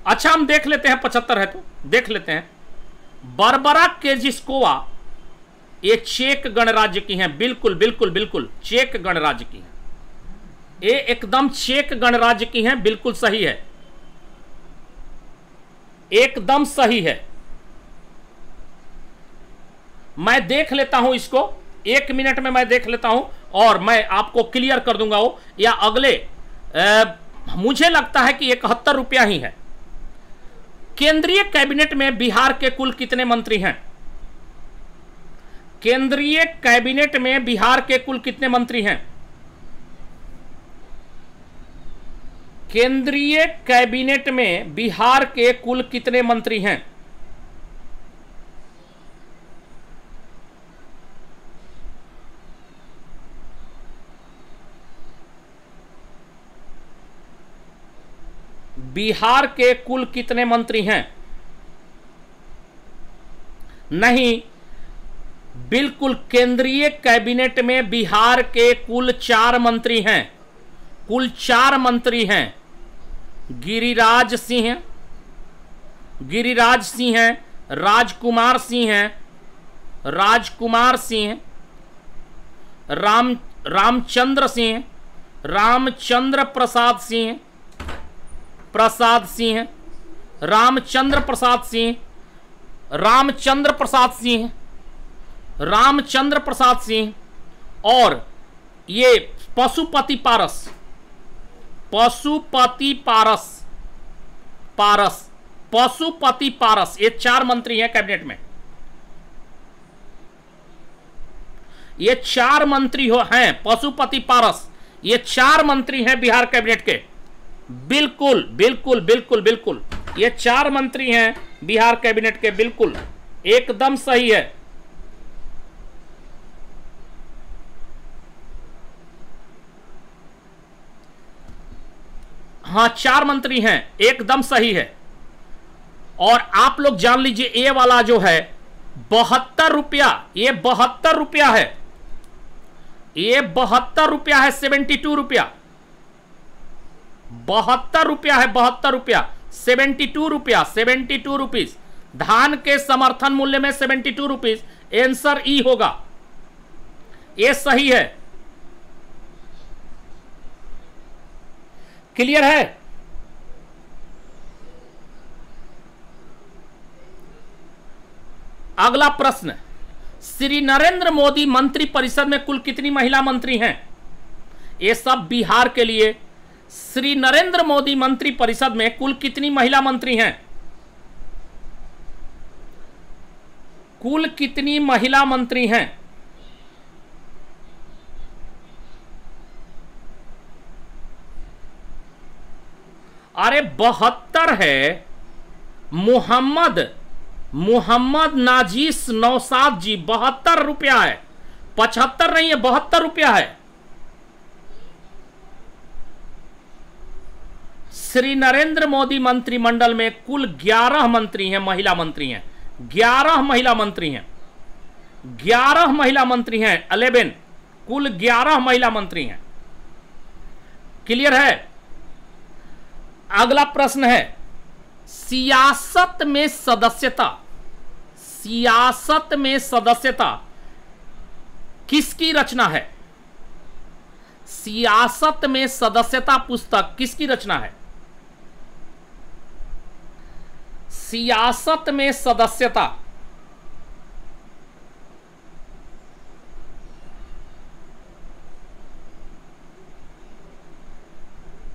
अच्छा हम देख लेते हैं, पचहत्तर है तो देख लेते हैं। बारबोरा केजीस्कोवा ये चेक गणराज्य की हैं, बिल्कुल बिल्कुल बिल्कुल चेक गणराज्य की हैं, ये एकदम चेक गणराज्य की हैं, बिल्कुल सही है, एकदम सही है। मैं देख लेता हूं इसको, एक मिनट में मैं देख लेता हूं और मैं आपको क्लियर कर दूंगा वो, या अगले आ, मुझे लगता है कि इकहत्तर रुपया ही है। केंद्रीय कैबिनेट में बिहार के कुल कितने मंत्री हैं? केंद्रीय कैबिनेट में बिहार के कुल कितने मंत्री हैं? केंद्रीय कैबिनेट में बिहार के कुल कितने मंत्री हैं? बिहार के कुल कितने मंत्री हैं? नहीं, बिल्कुल केंद्रीय कैबिनेट में बिहार के कुल चार मंत्री हैं, कुल चार मंत्री हैं। गिरिराज सिंह गिरिराज सिंह हैं, राजकुमार सिंह हैं, राजकुमार सिंह, राम रामचंद्र सिंह, रामचंद्र प्रसाद सिंह प्रसाद सिंह रामचंद्र प्रसाद सिंह रामचंद्र प्रसाद सिंह रामचंद्र प्रसाद सिंह और ये पशुपति पारस पशुपति पारस पारस पशुपति पारस ये चार मंत्री हैं कैबिनेट में। ये चार मंत्री हो हैं पशुपति पारस, ये चार मंत्री हैं बिहार कैबिनेट के, बिल्कुल बिल्कुल बिल्कुल बिल्कुल ये चार मंत्री हैं बिहार कैबिनेट के, बिल्कुल एकदम सही है। हाँ चार मंत्री हैं, एकदम सही है। और आप लोग जान लीजिए ये वाला जो है बहत्तर रुपया, ये बहत्तर रुपया है, ये बहत्तर रुपया है, सेवेंटी टू रुपया, बहत्तर रुपया है, बहत्तर रुपया, सेवेंटी टू रुपया, सेवेंटी टू रुपीज। धान के समर्थन मूल्य में seventy two rupees, answer E होगा, ये सही है। क्लियर है? अगला प्रश्न, श्री नरेंद्र मोदी मंत्री परिषद में कुल कितनी महिला मंत्री हैं? ये सब बिहार के लिए। श्री नरेंद्र मोदी मंत्री परिषद में कुल कितनी महिला मंत्री हैं? कुल कितनी महिला मंत्री हैं? अरे बहत्तर है। मोहम्मद मोहम्मद नाजीस नौसाद जी बहत्तर रुपया है, पचहत्तर नहीं है, बहत्तर रुपया है। श्री नरेंद्र मोदी मंत्रिमंडल में कुल ग्यारह मंत्री हैं, महिला मंत्री हैं, ग्यारह महिला मंत्री हैं, ग्यारह महिला मंत्री हैं, ग्यारह, कुल ग्यारह महिला मंत्री हैं। क्लियर है? अगला प्रश्न है, सियासत में सदस्यता, सियासत में सदस्यता किसकी रचना है? सियासत में सदस्यता पुस्तक किसकी रचना है? सियासत में सदस्यता,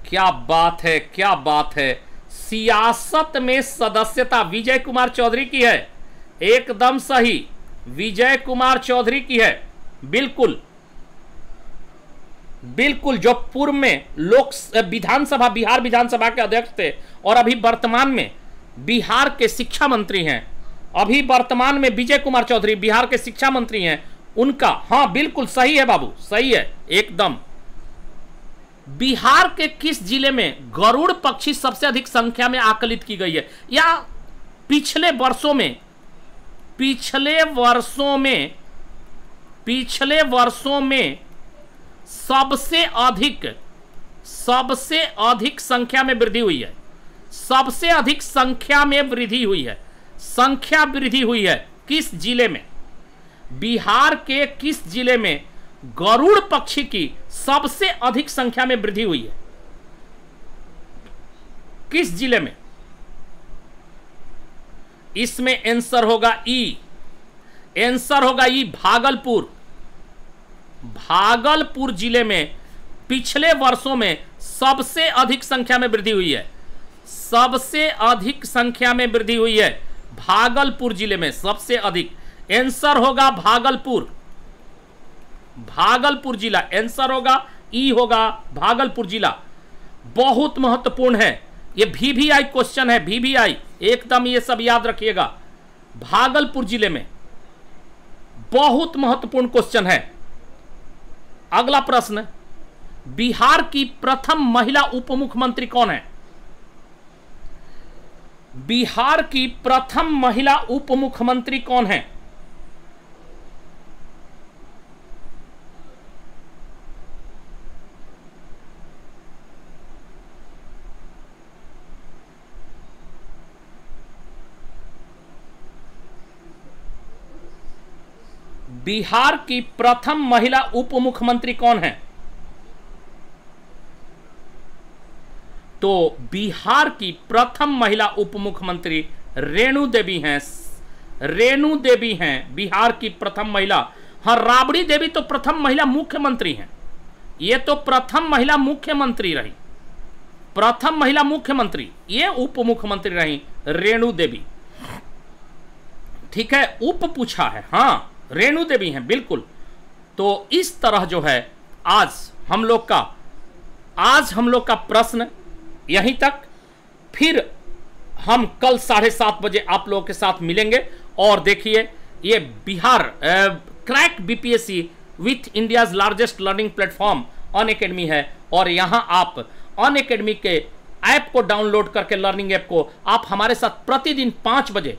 क्या बात है, क्या बात है, सियासत में सदस्यता विजय कुमार चौधरी की है, एकदम सही, विजय कुमार चौधरी की है, बिल्कुल बिल्कुल, जो पूर्व में लोक विधानसभा, बिहार विधानसभा के अध्यक्ष थे और अभी वर्तमान में बिहार के शिक्षा मंत्री हैं, अभी वर्तमान में विजय कुमार चौधरी बिहार के शिक्षा मंत्री हैं, उनका। हाँ बिल्कुल सही है बाबू, सही है एकदम। बिहार के किस जिले में गरुड़ पक्षी सबसे अधिक संख्या में आकलित की गई है, या पिछले वर्षों में पिछले वर्षों में पिछले वर्षों में सबसे अधिक सबसे अधिक संख्या में वृद्धि हुई है सबसे अधिक संख्या में वृद्धि हुई है संख्या वृद्धि हुई है किस जिले में? बिहार के किस जिले में गरुड़ पक्षी की सबसे अधिक संख्या में वृद्धि हुई है? किस जिले में? इसमें आंसर होगा ई आंसर होगा ई भागलपुर। भागलपुर जिले में पिछले वर्षों में सबसे अधिक संख्या में वृद्धि हुई है सबसे अधिक संख्या में वृद्धि हुई है भागलपुर जिले में सबसे अधिक। आंसर होगा भागलपुर। भागलपुर जिला आंसर होगा ई होगा भागलपुर जिला। बहुत महत्वपूर्ण है ये, वीवीआई क्वेश्चन है, वीवीआई एकदम ये सब याद रखिएगा। भागलपुर जिले में बहुत महत्वपूर्ण क्वेश्चन है। अगला प्रश्न, बिहार की प्रथम महिला उप मुख्यमंत्री कौन है? बिहार की प्रथम महिला उप मुख्यमंत्री कौन है? बिहार की प्रथम महिला उप मुख्यमंत्री कौन है? तो बिहार की प्रथम महिला उप मुख्यमंत्री रेणु देवी हैं। रेणु देवी हैं बिहार की प्रथम महिला। हाँ, राबड़ी देवी तो प्रथम महिला मुख्यमंत्री हैं, ये तो प्रथम महिला मुख्यमंत्री रही, प्रथम महिला मुख्यमंत्री, ये उप मुख्यमंत्री रही रेणु देवी। ठीक है, उप पूछा है, हाँ रेणु देवी हैं बिल्कुल। तो इस तरह जो है आज हम लोग का आज हम लोग का प्रश्न यहीं तक। फिर हम कल साढ़े सात बजे आप लोगों के साथ मिलेंगे। और देखिए ये Bihar crack BPSC with India's largest learning platform Unacademy है, और यहाँ आप अनअकैडमी के ऐप को डाउनलोड करके लर्निंग ऐप को आप हमारे साथ प्रतिदिन पाँच बजे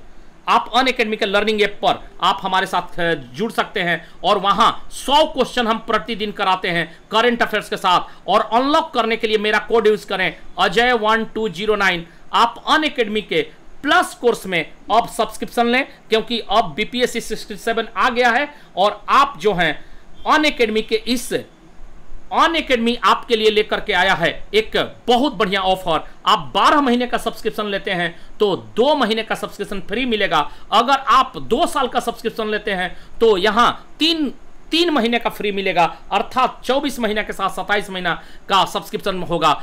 आप अनअकैडमी के लर्निंग ऐप पर आप हमारे साथ जुड़ सकते हैं, और वहां सौ क्वेश्चन हम प्रतिदिन कराते हैं करंट अफेयर्स के साथ। और अनलॉक करने के लिए मेरा कोड यूज करें Ajay one two zero nine. आप अनअकैडमी के प्लस कोर्स में अब सब्सक्रिप्शन लें, क्योंकि अब बीपीएससी सड़सठ आ गया है, और आप जो हैं अनअकैडमी के इस अनअकैडमी आपके लिए लेकर के आया है एक बहुत बढ़िया ऑफर। आप बारह महीने का सब्सक्रिप्शन लेते हैं तो दो महीने का सब्सक्रिप्शन फ्री मिलेगा। अगर आप दो साल का सब्सक्रिप्शन लेते हैं तो यहाँ तीन तीन महीने का फ्री मिलेगा, अर्थात चौबीस महीने के साथ सत्ताईस महीना का सब्सक्रिप्शन होगा।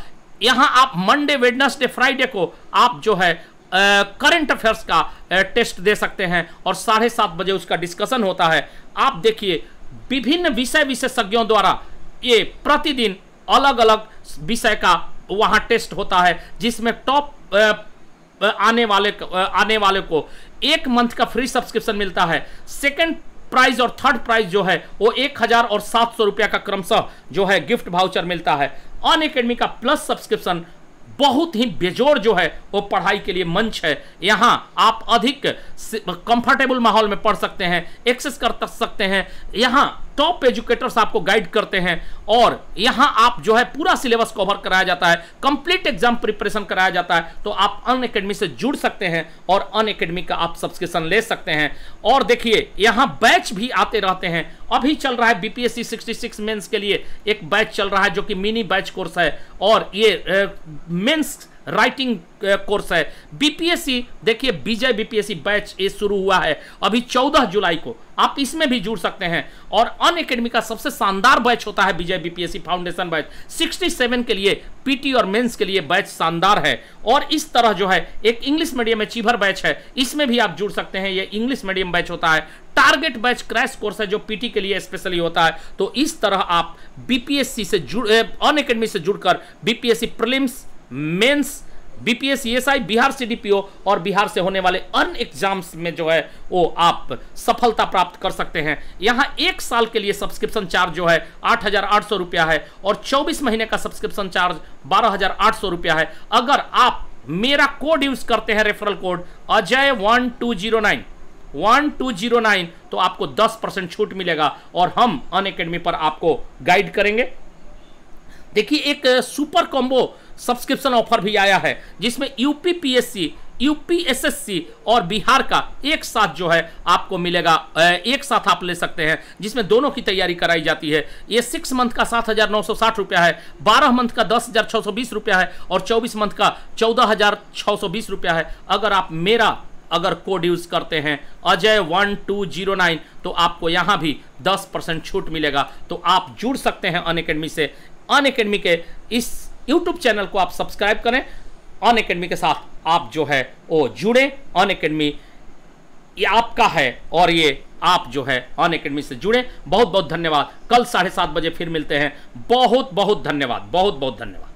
यहाँ आप मंडे वेडनेसडे फ्राइडे को आप जो है करंट अफेयर्स का आ, टेस्ट दे सकते हैं, और साढ़े सात बजे उसका डिस्कशन होता है। आप देखिए विभिन्न विषय विशेषज्ञों द्वारा ये प्रतिदिन अलग अलग विषय का वहाँ टेस्ट होता है, जिसमें टॉप आने वाले आने वाले को एक मंथ का फ्री सब्सक्रिप्शन मिलता है। सेकंड प्राइज और थर्ड प्राइज जो है वो एक हजार और सात सौ रुपया का क्रमशः जो है गिफ्ट वाउचर मिलता है। अनअकैडमी का प्लस सब्सक्रिप्शन बहुत ही बेजोड़ जो है वो पढ़ाई के लिए मंच है। यहाँ आप अधिक कंफर्टेबल माहौल में पढ़ सकते हैं, एक्सेस कर सकते हैं, यहाँ टॉप एजुकेटर्स आपको गाइड करते हैं, और यहाँ आप जो है पूरा सिलेबस कवर कराया जाता है, कंप्लीट एग्जाम प्रिपरेशन कराया जाता है। तो आप अनअकैडमी से जुड़ सकते हैं और अनअकैडमी का आप सब्सक्रिप्शन ले सकते हैं। और देखिए यहाँ बैच भी आते रहते हैं। अभी चल रहा है बीपीएससी छियासठ मेंस के लिए एक बैच चल रहा है जो कि मिनी बैच कोर्स है, और ये मेंस राइटिंग कोर्स है। बीपीएससी देखिए विजय बीपीएससी बैच ये शुरू हुआ है अभी चौदह जुलाई को, आप इसमें भी जुड़ सकते हैं। और अनअकैडमी का सबसे शानदार बैच होता है विजय बीपीएससी फाउंडेशन बैच सड़सठ के लिए पीटी और मेंस के लिए बैच शानदार है। और इस तरह जो है एक इंग्लिश मीडियम अचीवर बैच है, इसमें भी आप जुड़ सकते हैं, ये इंग्लिश मीडियम बैच होता है। टारगेट बैच क्रैश कोर्स है जो पीटी के लिए स्पेशली होता है। तो इस तरह आप बीपीएससी से जुड़ अनअकैडमी से जुड़कर BPSC prelims mains BPS ESI Bihar CDPO और बिहार से होने वाले अन्य एग्जाम्स में जो है वो आप सफलता प्राप्त कर सकते हैं। यहाँ एक साल के लिए सब्सक्रिप्शन चार्ज जो है आठ हजार आठ सौ रुपया है, और चौबीस महीने का सब्सक्रिप्शन चार्ज बारह हजार आठ सौ रुपया है। अगर आप मेरा कोड यूज करते हैं referral code Ajay one two zero nine one two zero nine, तो आपको दस परसेंट छूट मिलेगा और हम अनअकैडमी पर आपको गाइड करेंगे। देखिए एक सुपर कॉम्बो सब्सक्रिप्शन ऑफर भी आया है जिसमें यूपीपीएससी, यूपीएसएससी और बिहार का एक साथ जो है आपको मिलेगा, एक साथ आप ले सकते हैं जिसमें दोनों की तैयारी कराई जाती है। ये सिक्स मंथ का सात हज़ार नौ सौ साठ रुपया है, बारह मंथ का दस हज़ार छः सौ बीस रुपया है और चौबीस मंथ का चौदह हज़ार छः सौ बीस रुपया है। अगर आप मेरा अगर कोड यूज करते हैं Ajay one two zero nine, तो आपको यहाँ भी दस परसेंट छूट मिलेगा। तो आप जुड़ सकते हैं अनअकैडमी से। अनअकैडमी के इस यूट्यूब चैनल को आप सब्सक्राइब करें, अनअकैडमी के साथ आप जो है वो जुड़े। अनअकैडमी ये आपका है और ये आप जो है अनअकैडमी से जुड़े। बहुत बहुत धन्यवाद। कल साढ़े सात बजे फिर मिलते हैं। बहुत बहुत धन्यवाद, बहुत बहुत धन्यवाद।